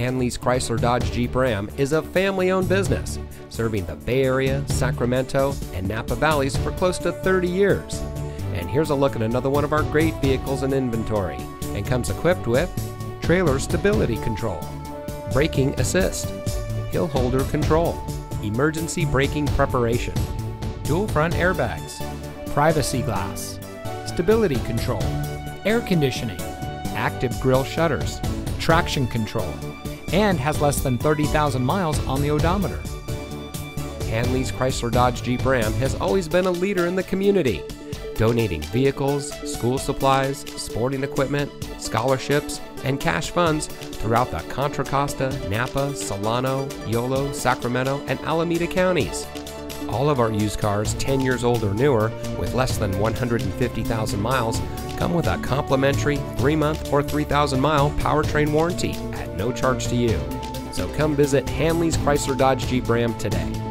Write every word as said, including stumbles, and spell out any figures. Hanlees Chrysler Dodge Jeep Ram is a family-owned business, serving the Bay Area, Sacramento, and Napa Valleys for close to thirty years. And here's a look at another one of our great vehicles in inventory, and comes equipped with trailer stability control, braking assist, hill holder control, emergency braking preparation, dual front airbags, privacy glass, stability control, air conditioning, active grille shutters, traction control, and has less than thirty thousand miles on the odometer. Hanlees Chrysler Dodge Jeep Ram has always been a leader in the community, donating vehicles, school supplies, sporting equipment, scholarships, and cash funds throughout the Contra Costa, Napa, Solano, Yolo, Sacramento, and Alameda counties. All of our used cars ten years old or newer with less than one hundred fifty thousand miles come with a complimentary three month or three thousand mile powertrain warranty at no charge to you. So come visit Hanlees Chrysler Dodge Jeep Ram today.